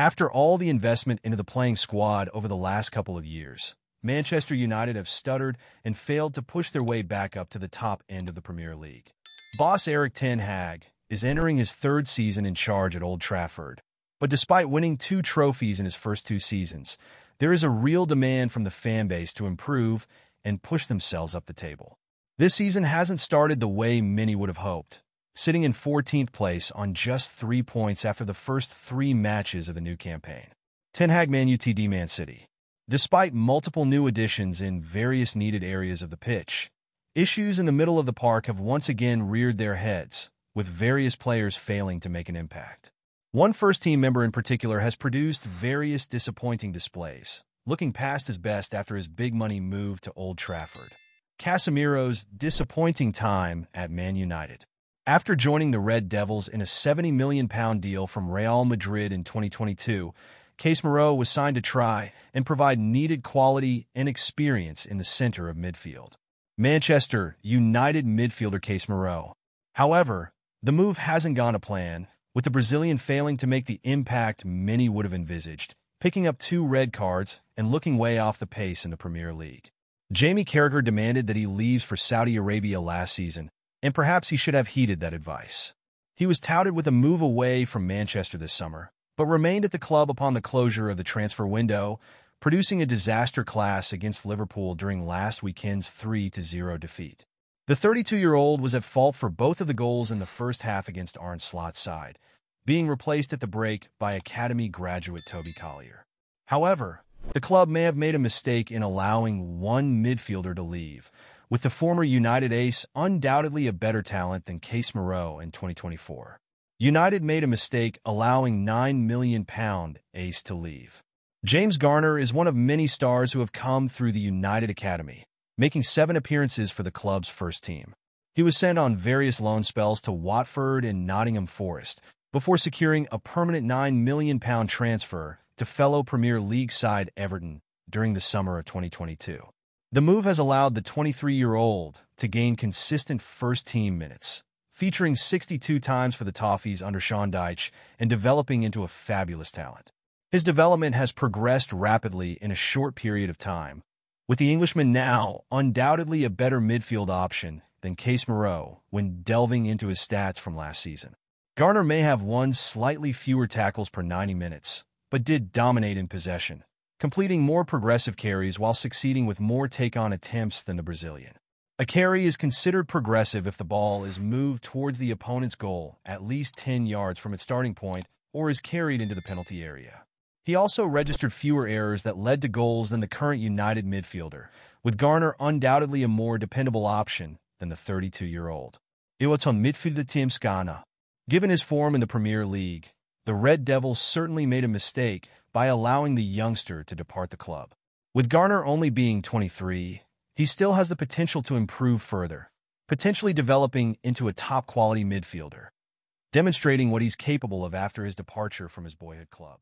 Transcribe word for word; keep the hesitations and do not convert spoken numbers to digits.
After all the investment into the playing squad over the last couple of years, Manchester United have stuttered and failed to push their way back up to the top end of the Premier League. Boss Erik Ten Hag is entering his third season in charge at Old Trafford. But despite winning two trophies in his first two seasons, there is a real demand from the fan base to improve and push themselves up the table. This season hasn't started the way many would have hoped, sitting in fourteenth place on just three points after the first three matches of the new campaign. Ten Hag Man U T D Man City. Despite multiple new additions in various needed areas of the pitch, issues in the middle of the park have once again reared their heads, with various players failing to make an impact. One first-team member in particular has produced various disappointing displays, looking past his best after his big-money move to Old Trafford. Casemiro's disappointing time at Man United. After joining the Red Devils in a seventy million pound deal from Real Madrid in twenty twenty-two, Casemiro was signed to try and provide needed quality and experience in the center of midfield. Manchester United midfielder Casemiro. However, the move hasn't gone to plan, with the Brazilian failing to make the impact many would have envisaged, picking up two red cards and looking way off the pace in the Premier League. Jamie Carragher demanded that he leaves for Saudi Arabia last season, and perhaps he should have heeded that advice. He was touted with a move away from Manchester this summer, but remained at the club upon the closure of the transfer window, producing a disaster class against Liverpool during last weekend's three to zero defeat. The thirty-two-year-old was at fault for both of the goals in the first half against Arne Slot's side, being replaced at the break by academy graduate Toby Collier. However, the club may have made a mistake in allowing one midfielder to leave, with the former United ace undoubtedly a better talent than Casemiro in twenty twenty-four. United made a mistake allowing nine million pound ace to leave. James Garner is one of many stars who have come through the United Academy, making seven appearances for the club's first team. He was sent on various loan spells to Watford and Nottingham Forest, before securing a permanent nine million pound transfer to fellow Premier League side Everton during the summer of twenty twenty-two. The move has allowed the twenty-three-year-old to gain consistent first-team minutes, featuring sixty-two times for the Toffees under Sean Dyche and developing into a fabulous talent. His development has progressed rapidly in a short period of time, with the Englishman now undoubtedly a better midfield option than Casemiro when delving into his stats from last season. Garner may have won slightly fewer tackles per ninety minutes, but did dominate in possession, completing more progressive carries while succeeding with more take-on attempts than the Brazilian. A carry is considered progressive if the ball is moved towards the opponent's goal at least ten yards from its starting point or is carried into the penalty area. He also registered fewer errors that led to goals than the current United midfielder, with Garner undoubtedly a more dependable option than the thirty-two-year-old. Everton midfielder James Garner. Given his form in the Premier League, the Red Devils certainly made a mistake by allowing the youngster to depart the club. With Garner only being twenty-three, he still has the potential to improve further, potentially developing into a top-quality midfielder, demonstrating what he's capable of after his departure from his boyhood club.